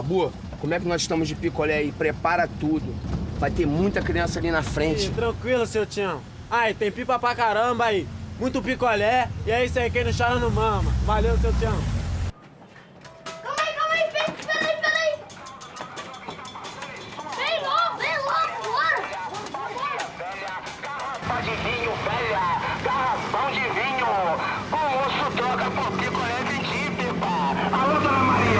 Babu, como é que nós estamos de picolé aí? Prepara tudo. Vai ter muita criança ali na frente. Ih, tranquilo, seu Tião. Aí, tem pipa pra caramba aí. Muito picolé. E é isso aí, quem não chora não mama. Valeu, seu Tião. Calma aí, peraí. Vem logo, bora. Garrafão de vinho, velha. Garrafão de vinho. O osso troca por picolé de pipa. Alô, dona Maria.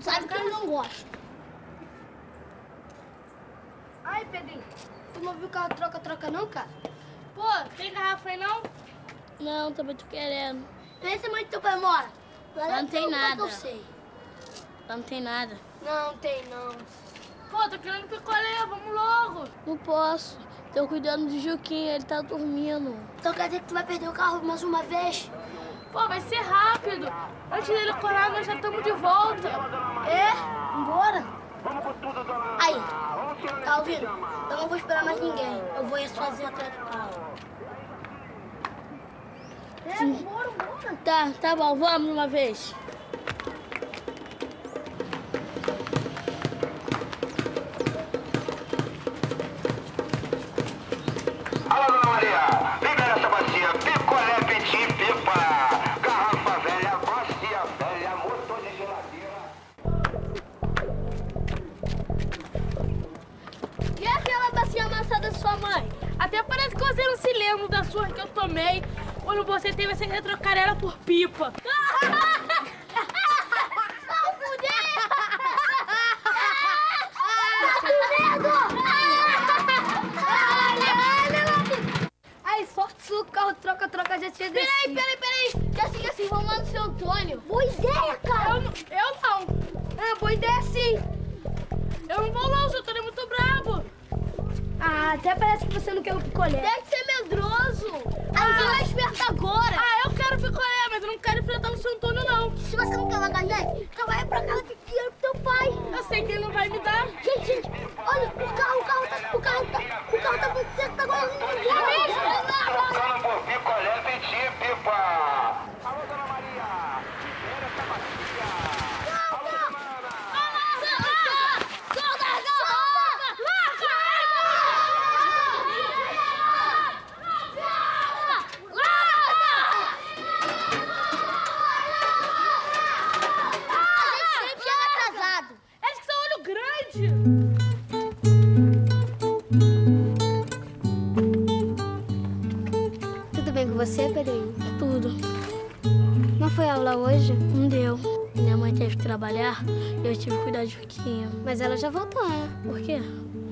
Sabe que eu não gosto. Ai, Pedrinho, tu não viu o carro troca-troca não, cara? Pô, tem garrafa aí não? Não, tô muito querendo. Pensa onde teu pai mora. Lá não tem nada. Eu sei. Lá não tem nada. Não tem não. Pô, tô querendo picolé, vamos logo. Não posso. Tô cuidando de Juquinha, ele tá dormindo. Então quer dizer que tu vai perder o carro mais uma vez? Pô, vai ser rápido. Antes dele acordar, nós já estamos de volta. É? Vambora? Aí, tá ouvindo? Eu não vou esperar mais ninguém. Eu vou ir sozinho atrás do carro. É, bora. Tá bom, vamos uma vez. Alô, dona Maria. Vem cá nessa bacia. Picolé, petit, pipa. Sua mãe. Até parece que você não se lembra da surra que eu tomei quando você teve essa ideia de trocar ela por pipa. Aí, sorte sua, o carro troca-troca já tinha descido. Peraí. Já sei que assim, vamos lá no seu Antônio. Boa ideia, cara. Eu não. É, boa ideia sim. Eu não vou lá, o seu Antônio é muito brabo. Ah, até parece que você não quer o picolé. Deve ser medroso. Ah, você vai espertar agora. Ah, eu quero picolé, mas eu não quero enfrentar o seu Antônio, não. Se você não quer largar a gente, então vai pra casa de dinheiro pro teu pai. Eu sei que ele não vai me dar. Gente, olha, o carro tá com você, tá golzinho. Trocando por picolé, Pintinho, Pipa. Alô, dona Maria. Primeira essa bacia. não deu. Minha mãe teve que trabalhar e eu tive que cuidar de Juquinha. Mas ela já voltou, né? Por quê?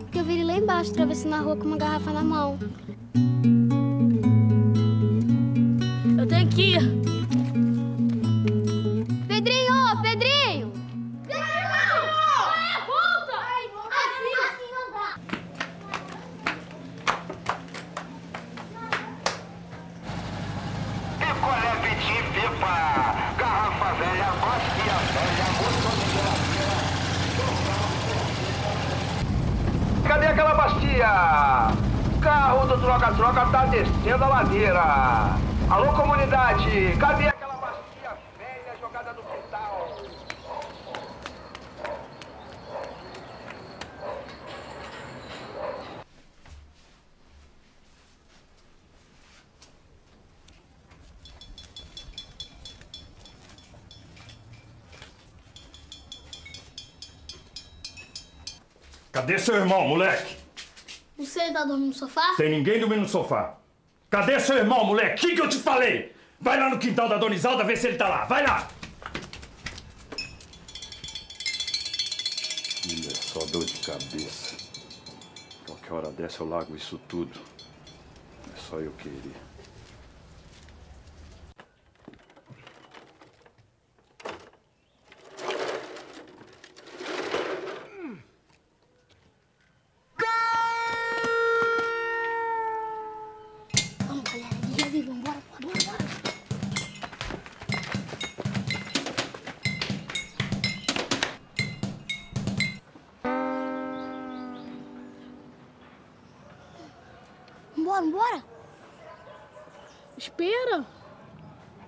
Porque eu vi ele lá embaixo, atravessando a rua com uma garrafa na mão. Eu tenho que ir. Pedrinho, ô, Pedrinho! Pedrinho! Ah, volta! Ai, volta! Assim não dá. Picolé, petit, pipa! Garrafa velha, bacia velha, gostosa. Cadê aquela bacia? O carro do troca-troca tá descendo a ladeira. Alô, comunidade! Cadê aquela bacia velha jogada no quintal? Cadê seu irmão, moleque? Você tá dormindo no sofá? Tem ninguém dormindo no sofá. Cadê seu irmão, moleque? O que eu te falei? Vai lá no quintal da Dona Isalda ver se ele tá lá. Vai lá! Filha, é só dor de cabeça. Qualquer hora dessa eu largo isso tudo. É só eu querer. Bora, bora! Espera!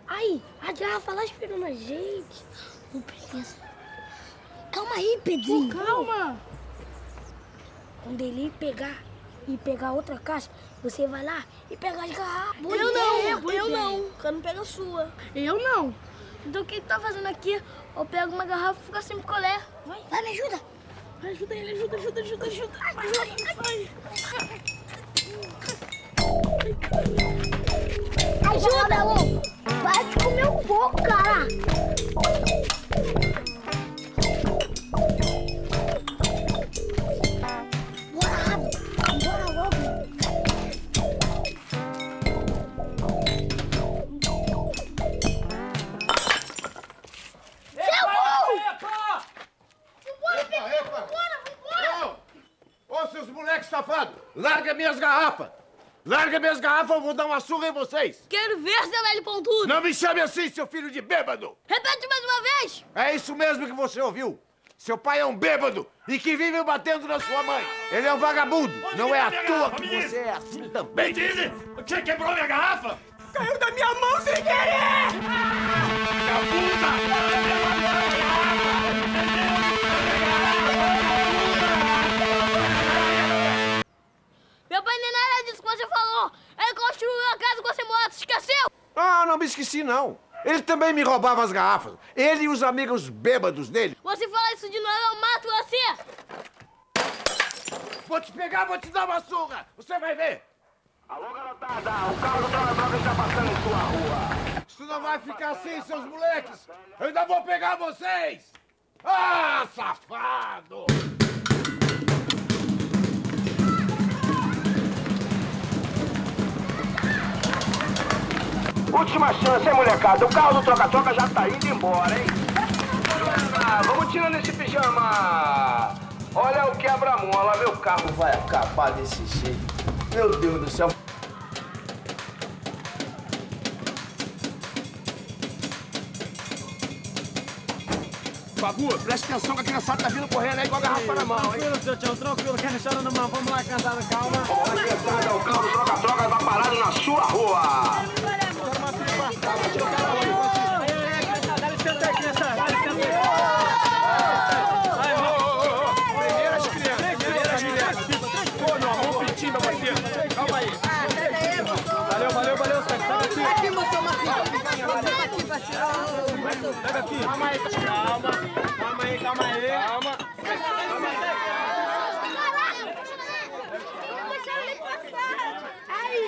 Ai, a garrafa lá esperando a gente. Ô, princesa. Calma aí, Pedrinho. Oh, calma! Quando ele pegar e pegar outra caixa, você vai lá e pega as garrafas. Eu não. Porque não pega a sua. Eu não. Então o que tá fazendo aqui? Eu pego uma garrafa e fico sem picolé. Vai. Vai, me ajuda. Vai, ajuda ele, ajuda. Vai. Ajuda, Lu! Vai te comer um pouco, cara! Bora rápido! Bora logo! Epa! Vambora! Ô, seus moleques safados! Larga minhas garrafas! Larga minhas garrafas, eu vou dar uma surra em vocês! Quero ver, seu velho pontudo! Não me chame assim, seu filho de bêbado! Repete mais uma vez! É isso mesmo que você ouviu! Seu pai é um bêbado e que vive batendo na sua mãe! Ele é um vagabundo! Não é à toa que você é assim também! Me dizem! Você quebrou minha garrafa? Caiu da minha mão sem querer! Vagabunda! Ah, não me esqueci, não. Ele também me roubava as garrafas. Ele e os amigos bêbados dele. Você fala isso de novo, eu mato você! Vou te pegar, vou te dar uma surra! Você vai ver! Alô, garotada! O carro do Troca-Troca está passando em sua rua! Isso não vai ficar assim, seus moleques! Eu ainda vou pegar vocês! Ah, safado! Última chance, hein, molecada? O carro do Troca-Troca já tá indo embora, hein? Vamos tirando esse pijama! Olha o quebra-mola, meu carro vai acabar desse jeito. Meu Deus do céu! Babu, presta atenção que a criançada tá vindo correndo aí com a garrafa na mão, hein? Tranquilo, seu tio, tranquilo, que não chora na mão. Vamos lá, cansado, calma. Olha, criançada, o carro do Troca-Troca tá parado na sua rua! Calma aí. Eu vou deixar ele passar. Aí,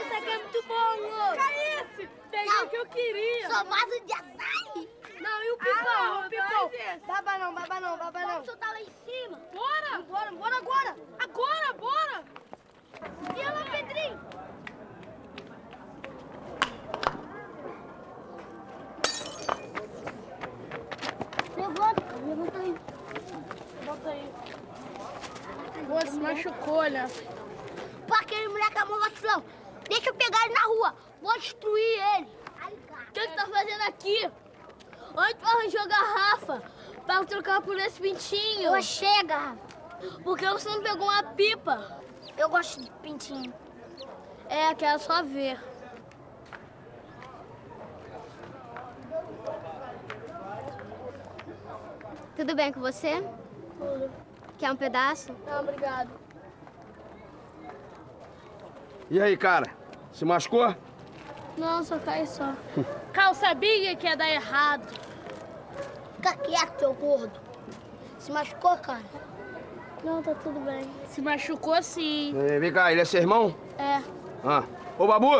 esse aqui é muito bom, louco. Que é isso? Peguei o que eu queria. Só vaso de açaí. Baba não. Vamos soltar lá em cima. Bora! Bora agora! Agora, bora! E ela, Pedrinho? Levanta aí. Pô, se machucou, né? Pô, aquele moleque é mó vacilão. Deixa eu pegar ele na rua. Vou destruir ele. O que tu tá fazendo aqui? Onde tu arranjou a garrafa pra trocar por esse pintinho? Eu achei a garrafa. Por que você não pegou uma pipa? Eu gosto de pintinho. É, quero só ver. Tudo bem com você? Tudo. Quer um pedaço? Não, obrigado. E aí, cara? Se machucou? Não, só cai só. Cal, sabia que ia dar errado. Fica quieto, seu gordo. Se machucou, cara? Não, tá tudo bem. Se machucou, sim. É, vem cá, ele é seu irmão? É. Ah. Ô, Babu,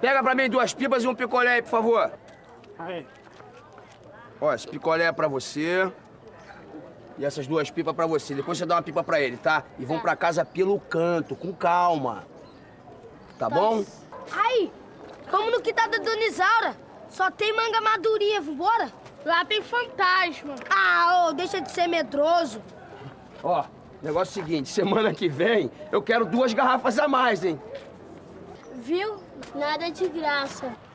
pega pra mim 2 pipas e um picolé aí, por favor. Aí. Ó, esse picolé é pra você. E essas 2 pipas pra você. Depois você dá uma pipa pra ele, tá? E vão pra casa pelo canto, com calma. Tá bom? Aí, como no quintal da Dona Isaura, só tem manga madurinha, vambora? Lá tem fantasma. Ah, ô, deixa de ser medroso. Ó, negócio seguinte, semana que vem eu quero 2 garrafas a mais, hein? Viu? Nada de graça.